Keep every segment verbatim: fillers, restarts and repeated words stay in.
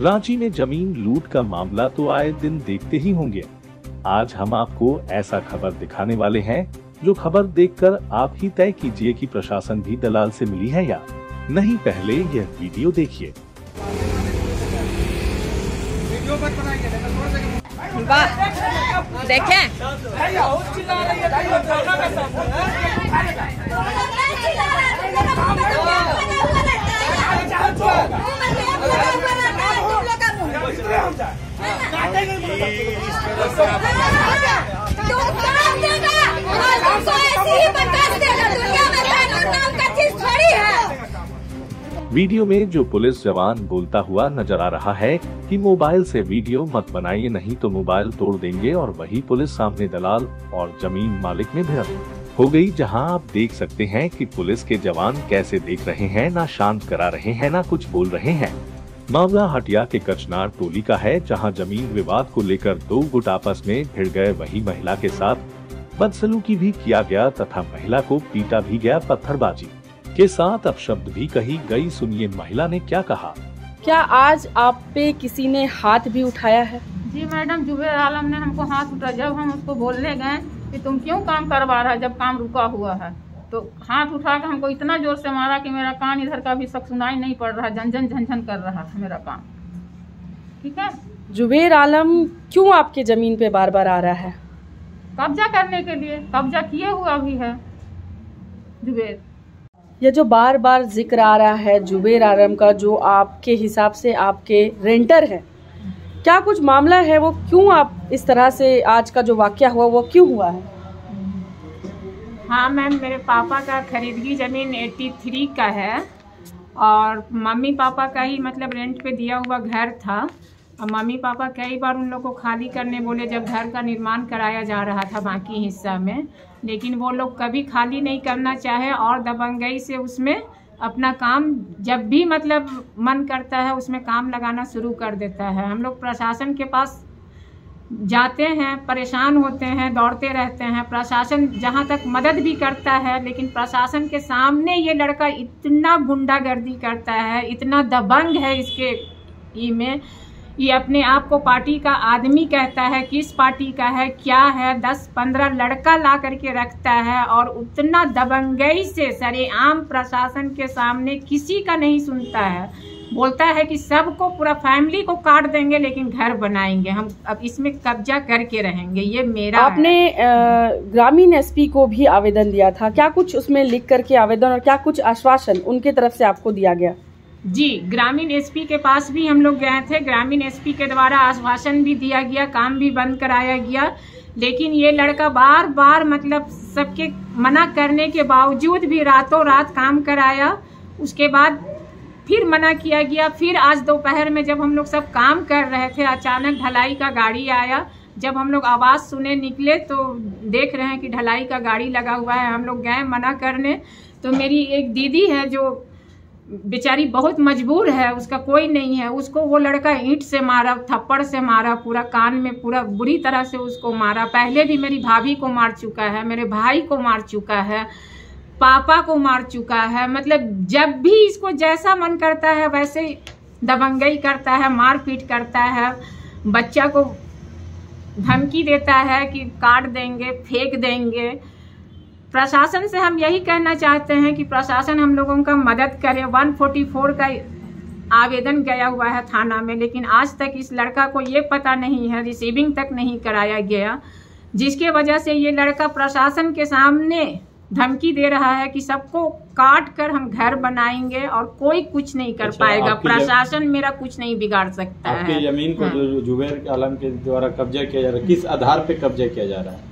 रांची में जमीन लूट का मामला तो आए दिन देखते ही होंगे। आज हम आपको ऐसा खबर दिखाने वाले हैं जो खबर देखकर आप ही तय कीजिए कि प्रशासन भी दलाल से मिली है या नहीं। पहले यह वीडियो देखिए। वीडियो में जो पुलिस जवान बोलता हुआ नजर आ रहा है कि मोबाइल से वीडियो मत बनाइए, नहीं तो मोबाइल तोड़ देंगे, और वही पुलिस सामने दलाल और जमीन मालिक में भिड़ंत हो गई, जहां आप देख सकते हैं कि पुलिस के जवान कैसे देख रहे हैं, ना शांत करा रहे हैं ना कुछ बोल रहे हैं। मावजा हटिया के कचनार टोली का है, जहां जमीन विवाद को लेकर दो गुट आपस में भिड़ गए। वही महिला के साथ बदसलूकी भी किया गया तथा महिला को पीटा भी गया, पत्थरबाजी के साथ अपशब्द भी कही गई। सुनिए महिला ने क्या कहा। क्या आज आप पे किसी ने हाथ भी उठाया है? जी मैडम, जुबेर आलम ने हमको हाथ उठाया। जब हम उसको बोलने गए कि तुम क्यों काम करवा रहा है जब काम रुका हुआ है, तो हाथ उठा कर हमको इतना जोर से मारा कि मेरा कान इधर का भी सब सुनाई नहीं पड़ रहा, झंझन झंझन कर रहा था मेरा कान। ठीक है, जुबेर आलम क्यों आपके जमीन पे बार बार आ रहा है? कब्जा करने के लिए, कब्जा किए हुआ भी है जुबेर। यह जो बार बार जिक्र आ रहा है जुबेर आलम का, जो आपके हिसाब से आपके रेंटर है, क्या कुछ मामला है? वो क्यों आप इस तरह से, आज का जो वाकया हुआ वो क्यों हुआ है? हाँ मैम, मेरे पापा का खरीदगी ज़मीन तिरासी का है और मम्मी पापा का ही मतलब रेंट पे दिया हुआ घर था। और मम्मी पापा कई बार उन लोग को खाली करने बोले जब घर का निर्माण कराया जा रहा था बाकी हिस्सा में, लेकिन वो लोग कभी खाली नहीं करना चाहे और दबंगई से उसमें अपना काम जब भी मतलब मन करता है उसमें काम लगाना शुरू कर देता है। हम लोग प्रशासन के पास जाते हैं, परेशान होते हैं, दौड़ते रहते हैं। प्रशासन जहां तक मदद भी करता है, लेकिन प्रशासन के सामने ये लड़का इतना गुंडागर्दी करता है, इतना दबंग है इसके ई में। ये अपने आप को पार्टी का आदमी कहता है, किस पार्टी का है क्या है, दस पंद्रह लड़का ला करके रखता है और उतना दबंगई से सरेआम प्रशासन के सामने किसी का नहीं सुनता है। बोलता है कि सबको, पूरा फैमिली को काट देंगे लेकिन घर बनाएंगे हम, अब इसमें कब्जा करके रहेंगे। ये मेरा आपने ग्रामीण एसपी को भी आवेदन दिया था, क्या कुछ उसमें लिख करके आवेदन और क्या कुछ आश्वासन उनके तरफ से आपको दिया गया? जी, ग्रामीण एसपी के पास भी हम लोग गए थे। ग्रामीण एसपी के द्वारा आश्वासन भी दिया गया, काम भी बंद कराया गया, लेकिन ये लड़का बार बार मतलब सबके मना करने के बावजूद भी रातों रात काम कराया। उसके बाद फिर मना किया गया। फिर आज दोपहर में जब हम लोग सब काम कर रहे थे, अचानक ढलाई का गाड़ी आया। जब हम लोग आवाज़ सुने निकले तो देख रहे हैं कि ढलाई का गाड़ी लगा हुआ है। हम लोग गए मना करने, तो मेरी एक दीदी है जो बेचारी बहुत मजबूर है, उसका कोई नहीं है, उसको वो लड़का ईंट से मारा, थप्पड़ से मारा, पूरा कान में पूरा बुरी तरह से उसको मारा। पहले भी मेरी भाभी को मार चुका है, मेरे भाई को मार चुका है, पापा को मार चुका है। मतलब जब भी इसको जैसा मन करता है वैसे दबंगई करता है, मारपीट करता है, बच्चा को धमकी देता है कि काट देंगे, फेंक देंगे। प्रशासन से हम यही कहना चाहते हैं कि प्रशासन हम लोगों का मदद करे। एक सौ चौवालीस का आवेदन गया हुआ है थाना में, लेकिन आज तक इस लड़का को ये पता नहीं है, रिसीविंग तक नहीं कराया गया, जिसके वजह से ये लड़का प्रशासन के सामने धमकी दे रहा है कि सबको काट कर हम घर बनाएंगे और कोई कुछ नहीं कर पाएगा, प्रशासन मेरा कुछ नहीं बिगाड़ सकता है। आपकी जमीन को हाँ। जुबेर आलम के द्वारा कब्जा किया जा रहा है, किस आधार पे कब्जा किया जा रहा है?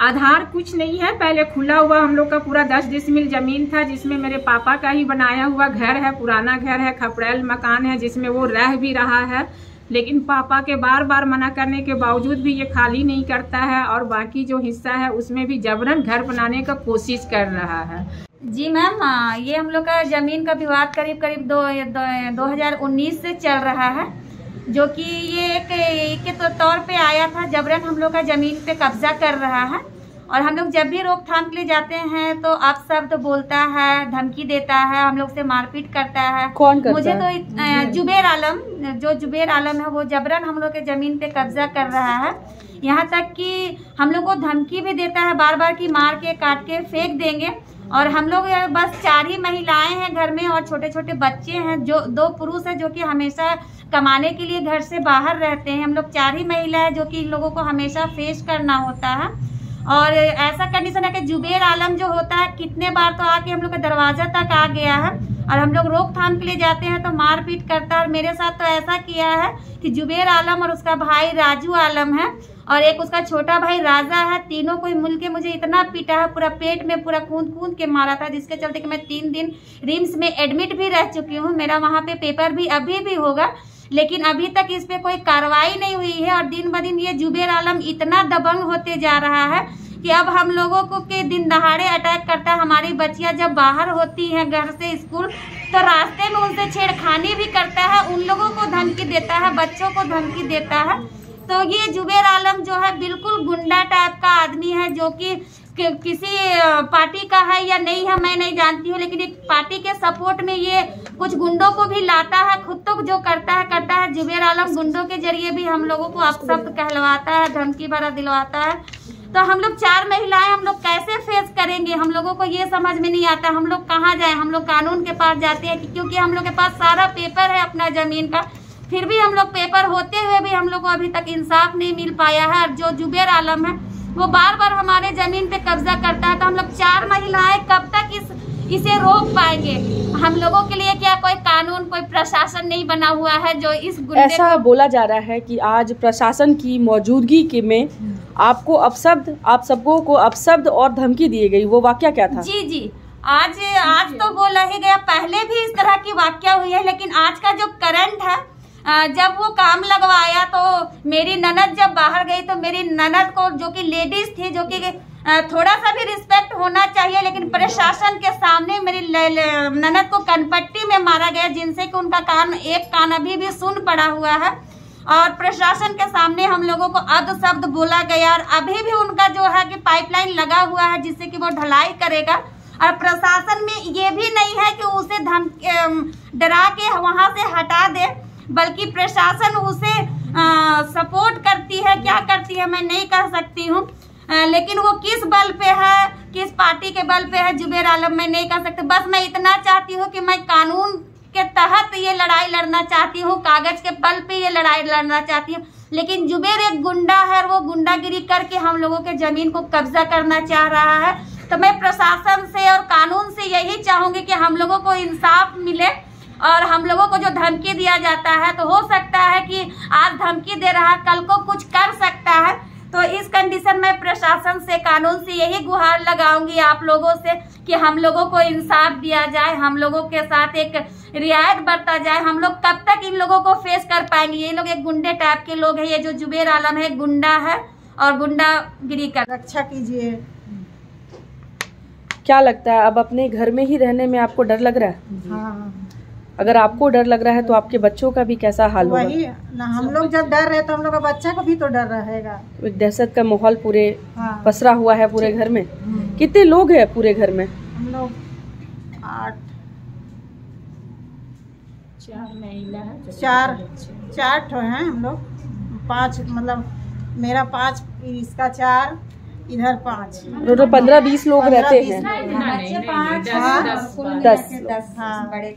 आधार कुछ नहीं है। पहले खुला हुआ हम लोग का पूरा दस डिसमिल जमीन था, जिसमें मेरे पापा का ही बनाया हुआ घर है, पुराना घर है, खपड़ैल मकान है, जिसमें वो रह भी रहा है। लेकिन पापा के बार बार मना करने के बावजूद भी ये खाली नहीं करता है और बाकी जो हिस्सा है उसमें भी जबरन घर बनाने का कोशिश कर रहा है। जी मैम, ये हम लोग का जमीन का विवाद करीब करीब दो, दो, दो हजार उन्नीस से चल रहा है, जो कि ये एक के तो तौर पे आया था। जबरन हम लोग का जमीन पे कब्जा कर रहा है और हम लोग जब भी रोकथाम के लिए जाते हैं तो आप सब तो बोलता है, धमकी देता है, हम लोग से मारपीट करता है। कौन करता मुझे है? तो जुबेर आलम, जो जुबेर आलम है वो जबरन हम लोग के ज़मीन पे कब्जा कर रहा है। यहाँ तक कि हम लोग को धमकी भी देता है बार बार कि मार के काट के फेंक देंगे। और हम लोग बस चार ही महिलाएं हैं घर में और छोटे छोटे बच्चे हैं, जो दो पुरुष हैं जो कि हमेशा कमाने के लिए घर से बाहर रहते हैं। हम लोग चार ही महिला है जो कि इन लोगों को हमेशा फेस करना होता है। और ऐसा कंडीशन है कि जुबेर आलम जो होता है कितने बार तो आके हम लोग का दरवाजा तक आ गया है और हम लोग रोकथाम के लिए जाते हैं तो मारपीट करता है। और मेरे साथ तो ऐसा किया है कि जुबेर आलम और उसका भाई राजू आलम है और एक उसका छोटा भाई राजा है, तीनों को मिल के मुझे इतना पीटा है, पूरा पेट में पूरा कूद कूद के मारा था, जिसके चलते कि मैं तीन दिन रिम्स में एडमिट भी रह चुकी हूँ। मेरा वहाँ पे पेपर भी अभी भी होगा, लेकिन अभी तक इस पर कोई कार्रवाई नहीं हुई है। और दिन ब दिन ये जुबेर आलम इतना दबंग होते जा रहा है कि अब हम लोगों को के दिन दहाड़े अटैक करता है। हमारी बच्चियां जब बाहर होती हैं घर से स्कूल तो रास्ते में उनसे छेड़खानी भी करता है, उन लोगों को धमकी देता है, बच्चों को धमकी देता है। तो ये जुबेर आलम जो है बिल्कुल गुंडा टाइप का आदमी है, जो कि कि किसी पार्टी का है या नहीं है मैं नहीं जानती हूँ, लेकिन एक पार्टी के सपोर्ट में ये कुछ गुंडों को भी लाता है। खुद तो जो करता है करता है, जुबेर आलम गुंडों के जरिए भी हम लोगों को अपशब्द कहलवाता है, धमकी भरा दिलवाता है। तो हम लोग चार महिलाएं हम लोग कैसे फेस करेंगे, हम लोगों को ये समझ में नहीं आता। हम लोग कहाँ जाए, हम लोग कानून के पास जाते हैं क्योंकि हम लोग के पास सारा पेपर है अपना जमीन का, फिर भी हम लोग पेपर होते हुए भी हम लोग को अभी तक इंसाफ नहीं मिल पाया है। और जो जुबेर आलम है वो बार बार हमारे जमीन पे कब्जा करता है। तो हम लोग चार महिलाएं कब तक इस इसे रोक पाएंगे? हम लोगों के लिए क्या कोई कानून, कोई प्रशासन नहीं बना हुआ है जो इस गुंडे? ऐसा बोला जा रहा है कि आज प्रशासन की मौजूदगी के में आपको अपशब्द, आप सबको को अपशब्द और धमकी दी गई, वो वाक्या क्या था? जी जी, आज आज तो बोला ही गया, पहले भी इस तरह की वाक्या हुई है, लेकिन आज का जो करंट है, जब वो काम लगवाया तो मेरी ननद जब बाहर गई तो मेरी ननद को, जो कि लेडीज थी, जो कि थोड़ा सा भी रिस्पेक्ट होना चाहिए, लेकिन प्रशासन के सामने मेरी ननद को कनपट्टी में मारा गया, जिनसे कि उनका कान, एक कान अभी भी सुन पड़ा हुआ है। और प्रशासन के सामने हम लोगों को अपशब्द बोला गया। और अभी भी उनका जो है कि पाइपलाइन लगा हुआ है जिससे कि वो ढलाई करेगा, और प्रशासन में ये भी नहीं है कि उसे धमकी डरा के वहाँ से हटा दे, बल्कि प्रशासन उसे आ, सपोर्ट करती है। क्या करती है मैं नहीं कह सकती हूँ, लेकिन वो किस बल पे है, किस पार्टी के बल पे है जुबेर आलम मैं नहीं कह सकती। बस मैं इतना चाहती हूँ कि मैं कानून के तहत ये लड़ाई लड़ना चाहती हूँ, कागज के बल पे ये लड़ाई लड़ना चाहती हूँ, लेकिन जुबेर एक गुंडा है और वो गुंडागिरी करके हम लोगों के जमीन को कब्जा करना चाह रहा है। तो मैं प्रशासन से और कानून से यही चाहूँगी कि हम लोगों को इंसाफ मिले। और हम लोगों को जो धमकी दिया जाता है तो हो सकता है कि आज धमकी दे रहा, कल को कुछ कर सकता है। तो इस कंडीशन में प्रशासन से, कानून से यही गुहार लगाऊंगी आप लोगों से कि हम लोगों को इंसाफ दिया जाए, हम लोगों के साथ एक रियायत बरता जाए। हम लोग कब तक इन लोगों को फेस कर पाएंगे? ये लोग एक गुंडे टाइप के लोग हैं। ये जो जुबेर आलम है गुंडा है और गुंडागिरी कर। रक्षा कीजिए। क्या लगता है अब अपने घर में ही रहने में आपको डर लग रहा है? हाँ, अगर आपको डर लग रहा है तो आपके बच्चों का भी कैसा हाल होगा? वही ना, हम लोग जब डर रहे तो हम लोग का बच्चे को भी तो डर रहेगा। एक दहशत का माहौल पूरे हाँ। पसरा हुआ है पूरे घर में। कितने लोग हैं पूरे घर में? हम लोग आठ, चार महिला है, चार चार ठो हैं हम लोग, पाँच, मतलब मेरा पाँच, इसका चार, इधर पाँच, तो पंद्रह बीस लोग रहते हैं, दस बड़े।